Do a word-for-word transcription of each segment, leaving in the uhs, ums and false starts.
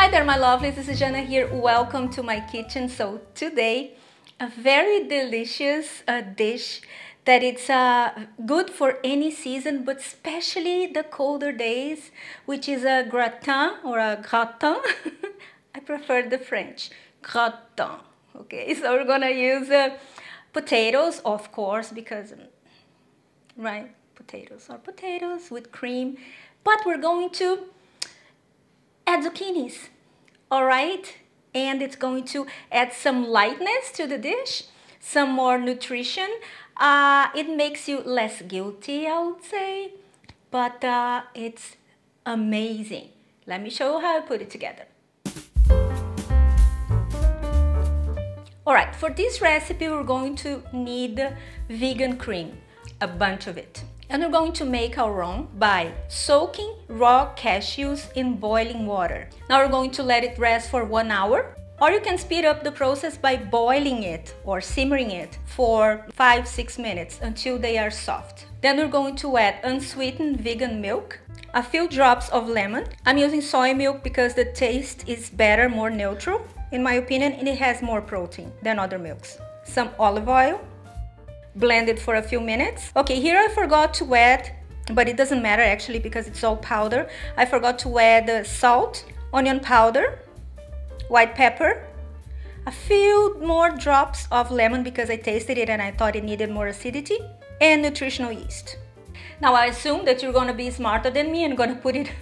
Hi there, my lovelies, this is Jana here. Welcome to my kitchen. So today, a very delicious uh, dish that it's uh, good for any season, but especially the colder days, which is a gratin or a gratin. I prefer the French, gratin. Okay, so we're gonna use uh, potatoes, of course, because, right, potatoes are potatoes with cream, but we're going to add zucchinis, all right? And it's going to add some lightness to the dish, some more nutrition. Uh, it makes you less guilty, I would say, but uh, it's amazing. Let me show you how I put it together. All right, for this recipe, we're going to need vegan cream, a bunch of it. And we're going to make our own by soaking raw cashews in boiling water. Now we're going to let it rest for one hour, or you can speed up the process by boiling it or simmering it for five, six minutes until they are soft. Then we're going to add unsweetened vegan milk, a few drops of lemon. I'm using soy milk because the taste is better, more neutral, in my opinion, and it has more protein than other milks. Some olive oil. Blend it for a few minutes. Okay, here I forgot to add, but it doesn't matter actually because it's all powder. I forgot to add salt, onion powder, white pepper, a few more drops of lemon because I tasted it and I thought it needed more acidity, and nutritional yeast. Now I assume that you're gonna be smarter than me and gonna put it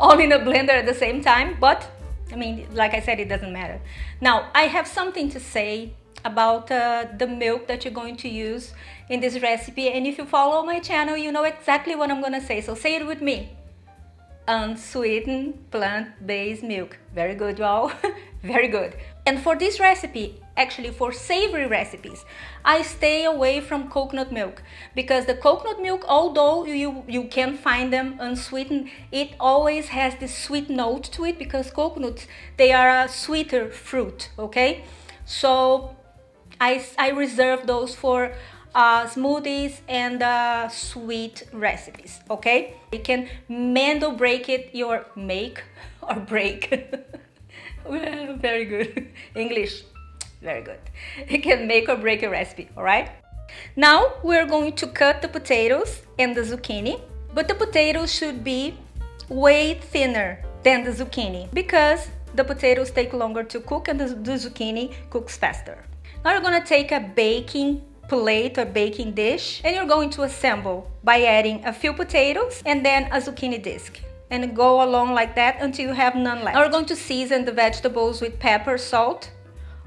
all in a blender at the same time, but I mean, like I said, it doesn't matter. Now I have something to say about uh, the milk that you're going to use in this recipe, and if you follow my channel, you know exactly what I'm gonna say, so say it with me. Unsweetened plant-based milk. Very good, y'all. Very good. And for this recipe, actually for savory recipes, I stay away from coconut milk, because the coconut milk, although you, you can find them unsweetened, it always has this sweet note to it, because coconuts, they are a sweeter fruit, okay? So I, I reserve those for uh, smoothies and uh, sweet recipes, okay? You can mend or break it, your make or break. Well, very good. English, very good. You can make or break a recipe, all right? Now we're going to cut the potatoes and the zucchini, but the potatoes should be way thinner than the zucchini because the potatoes take longer to cook and the, the zucchini cooks faster. Now you're going to take a baking plate or baking dish and you're going to assemble by adding a few potatoes and then a zucchini disc, and go along like that until you have none left. Now we're going to season the vegetables with pepper, salt,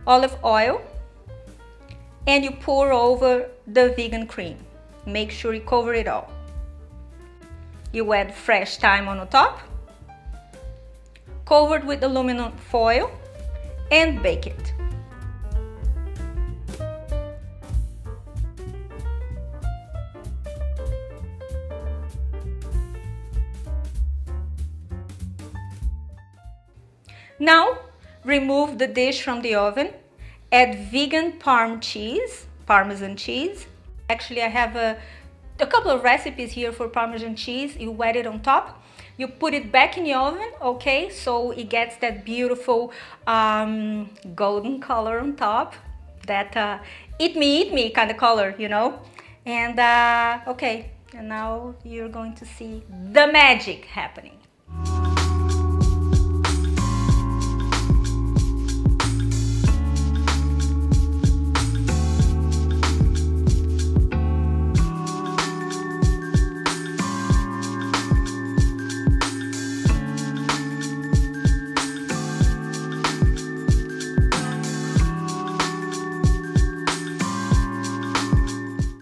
olive oil, and you pour over the vegan cream. Make sure you cover it all. You add fresh thyme on the top, covered with aluminum foil, and bake it. Now, remove the dish from the oven, add vegan parm cheese, parmesan cheese. Actually, I have a, a couple of recipes here for parmesan cheese. You wet it on top, you put it back in the oven, okay? So it gets that beautiful um, golden color on top, that uh, eat me, eat me kind of color, you know? And uh, okay, and now you're going to see the magic happening.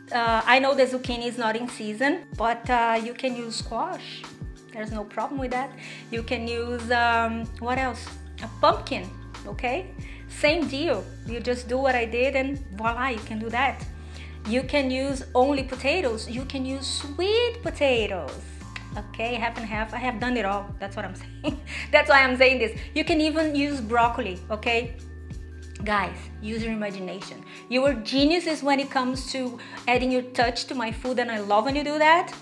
Uh, I know the zucchini is not in season, but uh, you can use squash. There's no problem with that. You can use, um, what else? A pumpkin, okay? Same deal. You just do what I did and voila, you can do that. You can use only potatoes. You can use sweet potatoes. Okay, half and half. I have done it all. That's what I'm saying. That's why I'm saying this. You can even use broccoli, okay? Guys, use your imagination. You are geniuses when it comes to adding your touch to my food, and I love when you do that.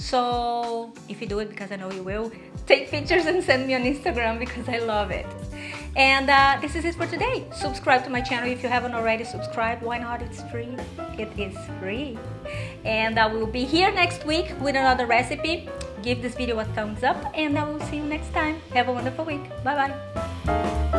So if you do it, because I know you will, take pictures and send me on Instagram because I love it. And uh, this is it for today. Subscribe to my channel if you haven't already subscribed. Why not? It's free. It is free. And I will be here next week with another recipe. Give this video a thumbs up and I will see you next time. Have a wonderful week. Bye-bye.